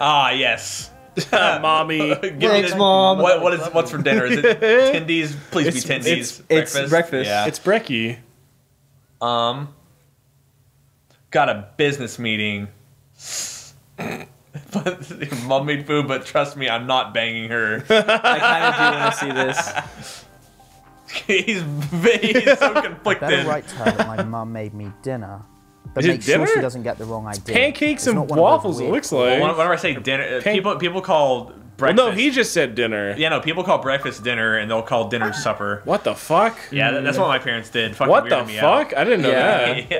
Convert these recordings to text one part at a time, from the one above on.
Ah, yes. Mommy. Thanks, Mom. What's for dinner? Is it Tindy's? Please be Tindy's. It's breakfast. Yeah. It's brekkie. Got a business meeting. Mom made food, but trust me, I'm not banging her. I kind of do want to see this. He's so conflicted. I write to her that my mum made me dinner. But make sure she doesn't get the wrong idea. It's pancakes and waffles, it looks like. Well, whenever I say dinner, people call breakfast. Well, no, he just said dinner. Yeah, no, people call breakfast dinner, and they'll call dinner supper. What the fuck? Yeah, that's what my parents did. Fucking what the fuck? I didn't know that.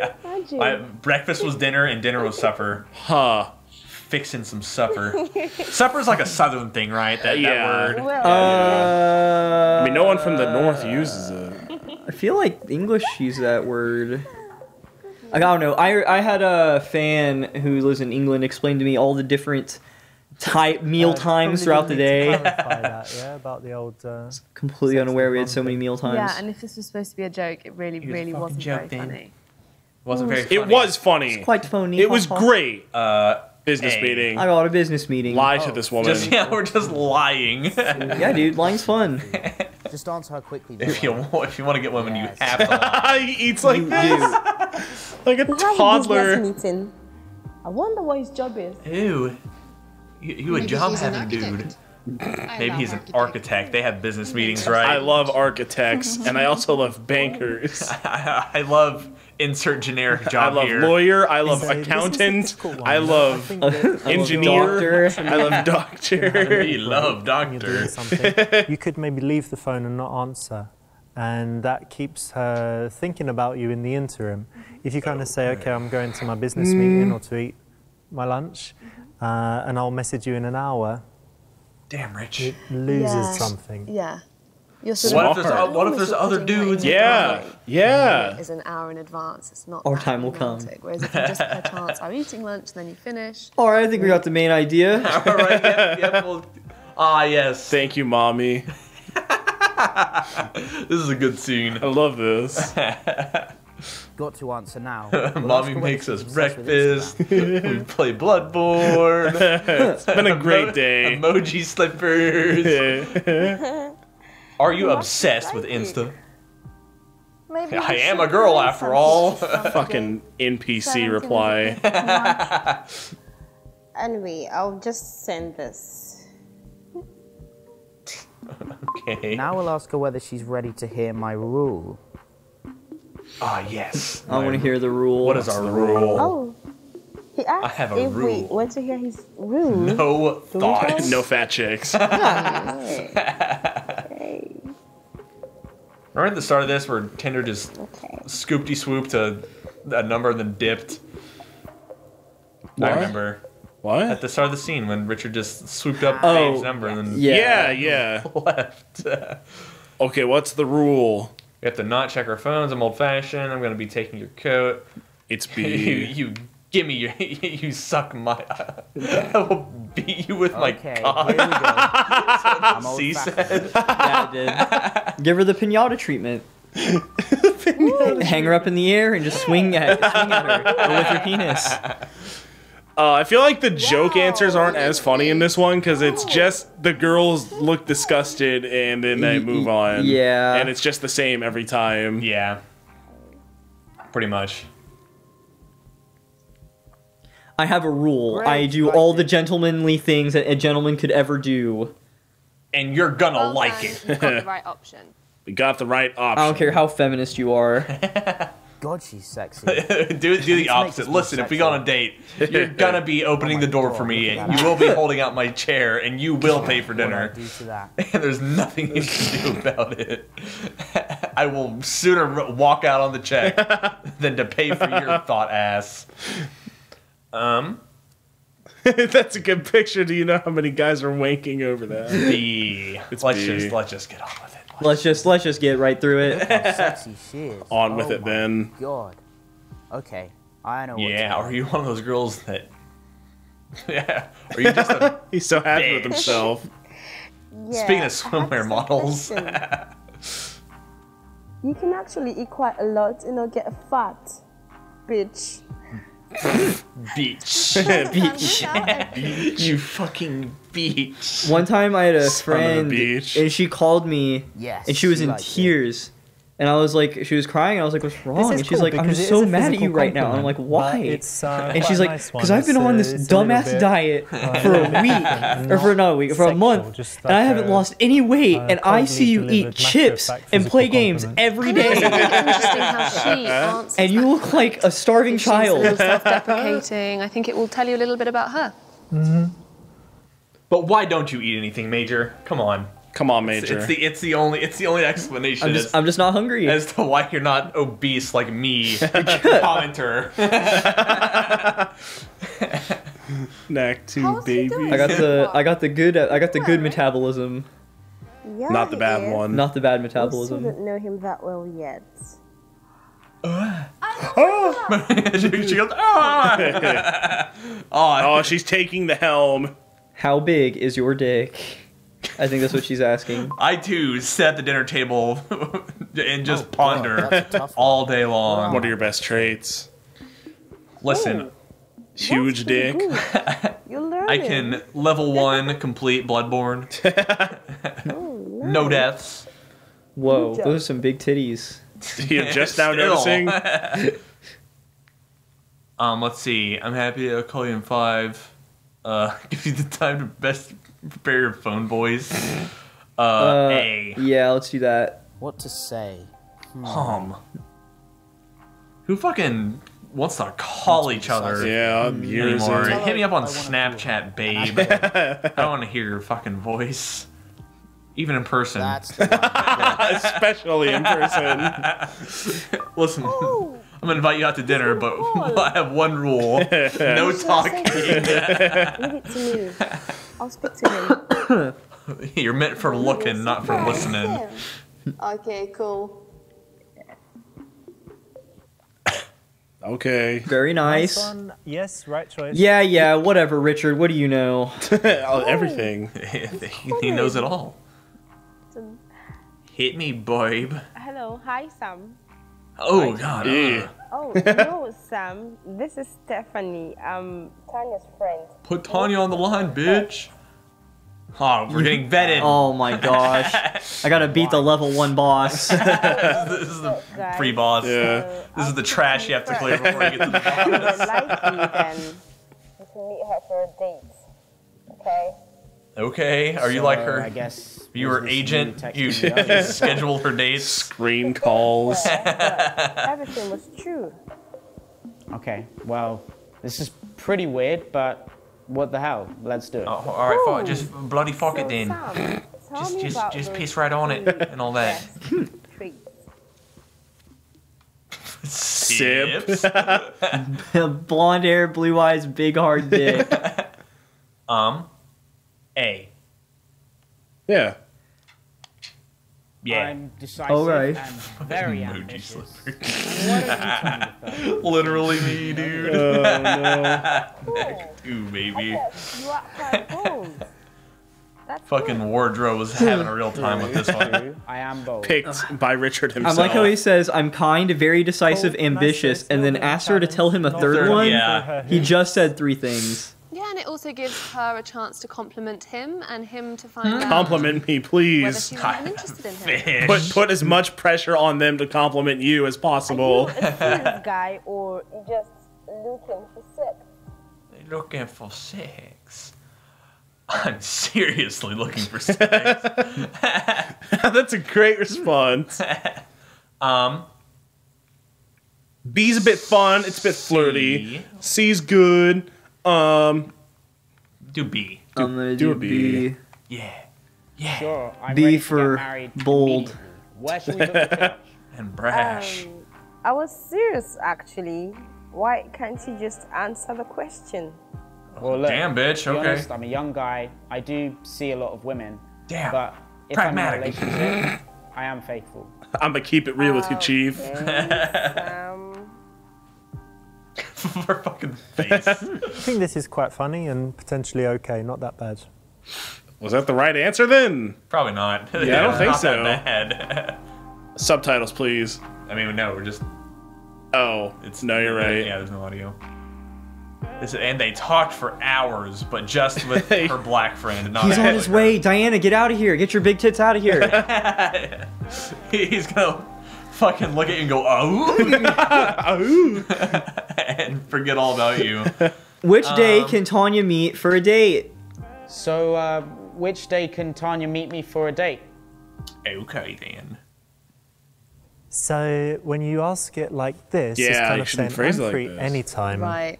Yeah. Breakfast was dinner, and dinner was supper. Huh. Fixing some supper. Supper's like a southern thing, right? That word. I mean, no one from the north uses it. I feel like English use that word. I don't know. I had a fan who lives in England explain to me all the different meal times throughout the day. About the old. Completely unaware we had so many meal times. Yeah, and if this was supposed to be a joke, it really wasn't very funny. Wasn't very. It was funny. It was quite funny. It was great. Business meeting. I got a business meeting. Lie to this woman. We're just lying. Yeah, dude, lying's fun. Just answer her quickly. If you want to get women, you have to. He eats like this. Like a toddler. Meeting. I wonder what his job is. Ew. You a job-having dude. Maybe he's an architect. They have business meetings, right? I love architects, and I also love bankers. I love... Insert generic job here. I love lawyer. I love accountant. I love engineer. I love doctor. You love doctor. You could maybe leave the phone and not answer, and that keeps her thinking about you in the interim. If you kind of say, okay, I'm going to my business meeting or to eat my lunch, and I'll message you in an hour. Damn, Rich. It loses something. Yeah. What if there's other dudes? Yeah. It's an hour in advance. It's not. Our time will come. Whereas if you just by chance are eating lunch and then you finish. All right, I think we got the main idea. All right. Yep. Yes. Thank you, mommy. This is a good scene. I love this. Got to answer now. Mommy makes us breakfast. We play Bloodborne. It's been a great day. Emoji slippers. Are you obsessed with Insta? Maybe I am a girl after all. Fucking NPC reply. Anyway, I'll just send this. Okay. Now I'll ask her whether she's ready to hear my rule. Ah, yes. I want to hear the rule. What is our rule? Oh. He asked I have a if rule. We want to hear his rule. No thoughts. No fat chicks. Remember at the start of this where Tinder just scooped-y-swooped a number and then dipped? What? I remember. What? At the start of the scene when Richard just swooped up Dave's number and then left. Okay, what's the rule? We have to not check our phones. I'm old-fashioned. I'm going to be taking your coat. It's B. you give me your... You suck my... I will beat you with my cock. Here we go. She said. Yeah, I did. Give her the pinata treatment. Hang her up in the air and just swing at her with your penis. I feel like the joke answers aren't as funny in this one because it's just the girls look disgusted and then they move on. Yeah. And it's just the same every time. Yeah. Pretty much. I have a rule. I do all the gentlemanly things that a gentleman could ever do. And you're gonna like it. We got the right option. We got the right option. I don't care how feminist you are. God, she's sexy. do the opposite. Listen, if we go on a date, you're gonna be opening the door for me, and you will be holding out my chair, and you will pay for dinner. And there's nothing you can do about it. I will sooner walk out on the check than to pay for your thought ass. That's a good picture. Do you know how many guys are wanking over that? Let's just get on with it. Let's just get right through it. Sexy shit. On with it, then. God. Okay. I know. Yeah. Are you one of those girls that? Yeah. Are you just? A He's so happy with himself. Yeah, speaking of swimwear models. You can actually eat quite a lot and not get fat, bitch. Bitch. Bitch. You fucking bitch. One time I had a friend and she called me and she was in tears. And I was like, she was crying, and I was like, what's wrong? And she's like, I'm so mad at you right now. And I'm like, why? And she's like, because I've been on this dumbass diet for a week, or for not a week, for a month, and I haven't lost any weight, and I see you eat chips and play games every day. And you look like a starving child. She's a little self-deprecating. I think it will tell you a little bit about her. But why don't you eat anything, Major? Come on. Come on, Major. It's the only explanation. I'm just not hungry as to why you're not obese like me, commenter. Snack too, baby. I got the good metabolism. Yeah, not the bad one. Not the bad metabolism. I didn't know him that well yet. She goes, oh. Oh, she's taking the helm. How big is your dick? I think that's what she's asking. I too sit at the dinner table and just ponder all day long. Wow. What are your best traits? Listen, huge dick. I can level 1 complete Bloodborne. Oh, nice. No deaths. Whoa, those are some big titties. You're just now noticing. Let's see. I'm happy I'll call you in 5. Give you the time to best. Prepare your phone, boys. A. Yeah, let's do that. What to say? Who fucking wants to call each other? Yeah, anymore? Hit me up on Snapchat, babe. I don't want to hear your fucking voice. Even in person. That's the one. Especially in person. Listen. Ooh. I'm gonna invite you out to dinner, but I have one rule: no talking. Leave it to me. I'll speak to him. You're meant for looking, not for listening. Okay, cool. Okay. Very nice. Nice. Yes, right choice. Yeah, yeah, whatever, Richard. What do you know? Everything. He knows it all. Hit me, babe. Hello, hi, Sam. Oh, God. Yeah. Oh, no, Sam. This is Stephanie. Tanya's friend. Put Tanya on the line, bitch. Oh, we're getting vetted. Oh, my gosh. I got to beat the level 1 boss. This is the pre-boss. Yeah. This is the trash you have to clear before you get to the boss. If you like me, then you can meet her for a date. Okay? Okay. Are you like her? I guess. You were agent, you scheduled her dates. Screen calls. Everything was true. Okay, well, this is pretty weird, but what the hell? Let's do it. Oh, all right, fine. Just bloody fuck it then. Sam, just piss right on it and all that. Sips. Blonde hair, blue eyes, big hard dick. A. Yeah. Yeah. I'm decisive and very ambitious. Literally me, dude. Oh, no. Ooh, baby. Fucking Wardrobe was having a real time with this one. I am both. Picked by Richard himself. I like how he says, I'm kind, very decisive, ambitious, and then asked her to tell him a third one. Yeah. He just said 3 things. Yeah, and it also gives her a chance to compliment him and him to find out. Compliment me, please. Whether she was interested in him. Put as much pressure on them to compliment you as possible. Are you a serious guy or you just looking for sex? Looking for sex. I'm seriously looking for sex. That's a great response. B's a bit fun. It's a bit flirty. C's good. Do B. I'm gonna do B. Yeah. Yeah. Sure, B for bold. Where should we go? And brash. I was serious, actually. Why can't you just answer the question? Well, look, damn, bitch. Okay. Honest, I'm a young guy. I do see a lot of women. Damn. But if pragmatic. I'm in a relationship, I am faithful. I'm gonna keep it real with you, Chief. Her fucking face. I think this is quite funny and potentially okay, not that bad. Was that the right answer then? Probably not. Yeah, I don't think not so. That bad. Subtitles, please. I mean, no, we're just. Oh, it's no. You're right. Yeah, there's no audio. And they talked for hours, but just with her black friend. Not He's on his way. Diana, get out of here. Get your big tits out of here. He's going to fucking look at you and go, oh, and forget all about you. Which day can Tanya meet for a date? So, which day can Tanya meet me for a date? Okay, then. So, when you ask it like this, yeah, it's kind of saying, I'm like free anytime. Right.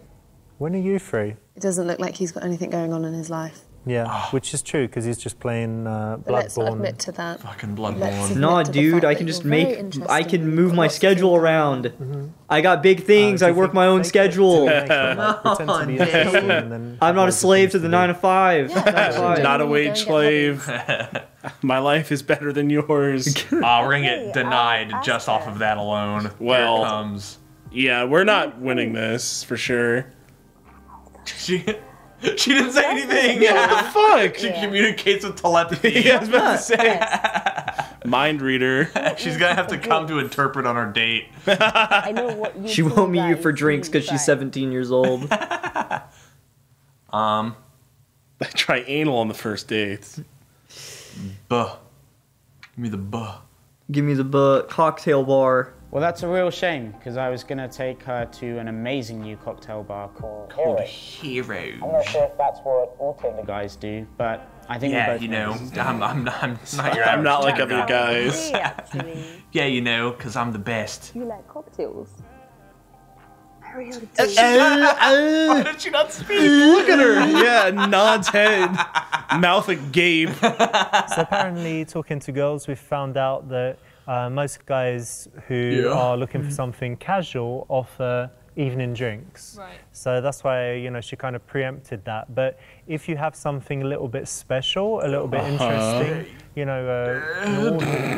When are you free? It doesn't look like he's got anything going on in his life. Yeah, which is true, because he's just playing Bloodborne. Let's admit to that. Fucking Bloodborne. Nah, dude, I can just move my schedule around. Mm-hmm. I got big things, I work my own schedule. I'm not a slave to the 9 to 5. Yeah, not a wage slave. My life is better than yours. We're gonna get denied just off of that alone. Well, yeah, we're not winning this, for sure. She didn't say anything. Yeah, what the fuck? She communicates with telepathy. Yeah, I was about to say. Yes. Mind reader. She's gonna have to come to interpret on our date. I know what you She won't meet you for drinks because she's 17 years old. I try anal on the first date. Buh. Give me the buh. Give me the buh. Cocktail bar. Well, that's a real shame, because I was going to take her to an amazing new cocktail bar called Hero. I'm not sure if that's what all Tinder guys do, but I think we both I'm not like other guys. Yeah, you know, because I'm the best. You like cocktails? I really do. Why did she not speak? Look at her. Yeah, nods head, mouth agape. So apparently, talking to girls, we've found out that most guys who are looking for something casual offer evening drinks. Right. So that's why, you know, she kind of preempted that. But if you have something a little bit special, a little bit interesting, you know, an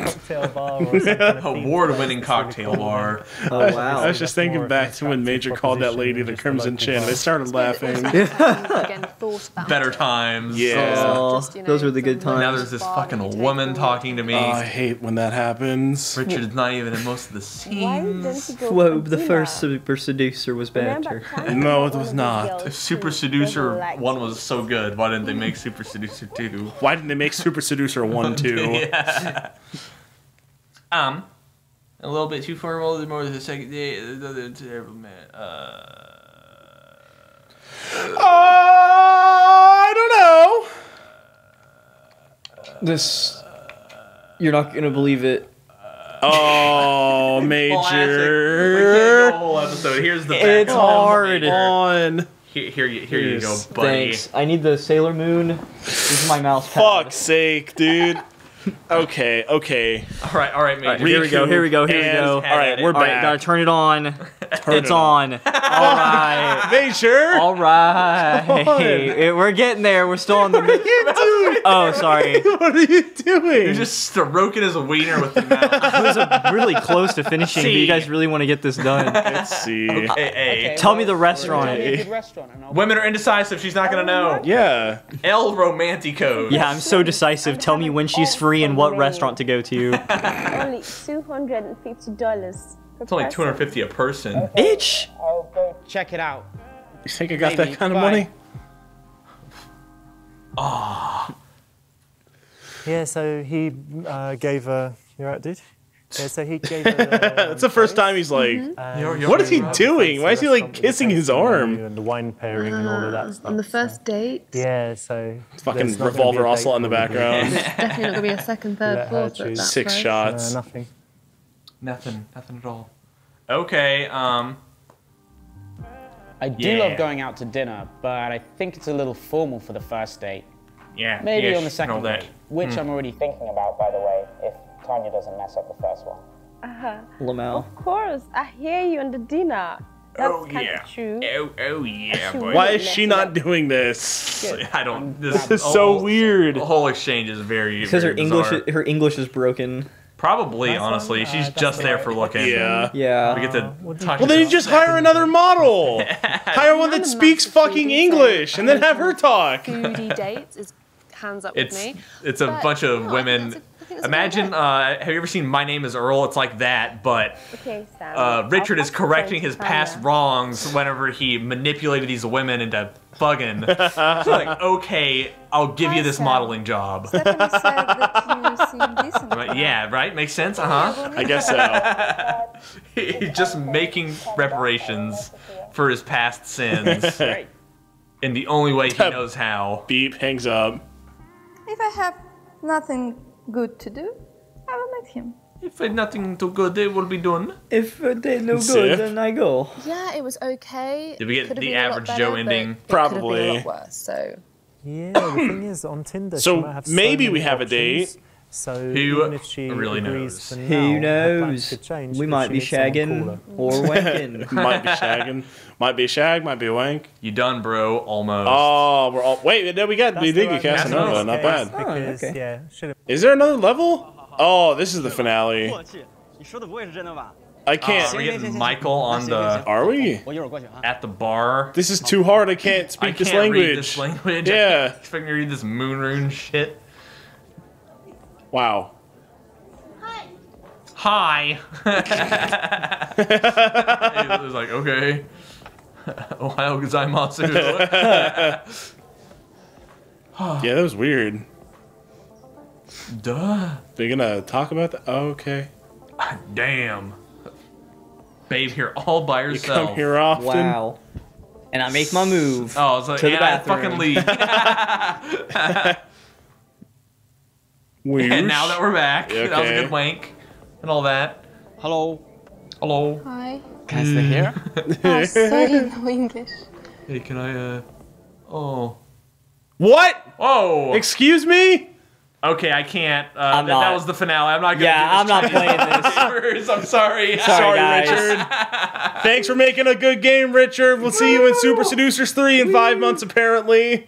award-winning cocktail bar or something. Award-winning cocktail bar. Oh, wow. I was just thinking back to when Major called that lady the Crimson Chin. I started laughing. Better times. Yeah. Just, you know, those were the good times. Now there's this fucking woman talking to me. Oh, I hate when that happens. Richard's not even in most of the scenes. Whoa, the first Super Seducer was better. No, it was not. Super Seducer 1 was so good. Why didn't they make Super Seducer 2? Why didn't they make Super Seducer 1, 2? Yeah. A little bit too formal. The more the second day, the terrible man. I don't know. This, you're not gonna believe it. Oh, Major. The whole episode. Here's the. It's hard. On. Here you go, buddy. Thanks. I need the Sailor Moon. This is my mouse pad. Fuck's sake, dude. Okay. All right, Major. Here we go. All right, we're back. Gotta turn it on. It's on. All right. Major. All right. We're getting there. We're still on the... What are you doing? Oh, sorry. What are you doing? You're just stroking his wiener with the mouse. I was really close to finishing, but you guys really want to get this done. Let's see. Okay, tell me the restaurant. Women are indecisive. She's not going to know. Yeah. El Romantico. Yeah, I'm so decisive. Tell me when she's free and what restaurant to go to. Only $250. It's only $250 a person. Okay. Bitch! I'll go check it out. You think I got that kind of money? Ah. Oh. Yeah, so he gave her... You alright, dude? Yeah, so he gave her... That's the first time he's like, what is he doing? Why is he like kissing his arm? And the wine pairing and all of that stuff. On the first date? Yeah, so... Fucking revolver assault in the background. Definitely not going to be a second, third, fourth. 6 shots. Nothing at all. Okay, I do love going out to dinner, but I think it's a little formal for the first date. Yeah, maybe on the second date, which I'm already thinking about, by the way, if Tanya doesn't mess up the first one. Lamel. Of course, I hear you on the dinner. That's true. Oh yeah, boy. Why is she not doing this? Good. I don't. This is so weird. The whole exchange is very because very her English is broken. Probably, honestly. She's just there for looking. Yeah. We get to talk then you just hire another model. Hire one that speaks fucking English and then have her talk. Foodie dates is hands up with me. It's a bunch of women Imagine, have you ever seen My Name is Earl? It's like that, but okay, Richard is correcting his past wrongs whenever he manipulated these women into bugging. So like, okay, I'll give you this modeling job. But yeah, right? Makes sense? Uh-huh. I guess so. He's just making reparations for his past sins. Right. In the only way he knows how. Beep, hangs up. If I have nothing good to do, I will meet him. If I have nothing too good, they will be done. If they look good, then I go. Yeah, it was okay. Did we get the average Joe ending? Probably. It could have been a lot worse, so. Yeah, the thing is, on Tinder, she might have maybe we have a date. So who really knows? Who knows? We might be shagging or wanking. Might be shagging. Might be a shag. Might be a wank. You done, bro? Almost. Oh, we're all. Wait, no, we got. We did get Casanova. Not bad. Oh, okay. Yeah. Is there another level? Oh, this is the finale. I can't. We're getting Michael on the. Are we? At the bar. This is too hard. I can't speak this language. I can't read this language. Yeah. Expect me to read this moon rune shit. Wow. Hi. Hi. It was like, okay. Ohio gozaimasu. Yeah, that was weird. Duh. They're gonna talk about that? Oh, okay. Damn. Babe, here all by yourself. You come here often. Wow. And I make my move. Oh, so like, to the bathroom. I fucking leave. Weird. And now that we're back, okay. That was a good wank and all that. Hello. Hello. Hi. Can I stay here? Oh, sorry, no English. Hey, can I, oh. What? Oh. Excuse me? Okay, I can't. That was the finale. I'm not going to do this. I'm not playing this. I'm sorry. Sorry, Richard. Thanks for making a good game, Richard. We'll see you in Super Seducers 3 in 5 months, apparently.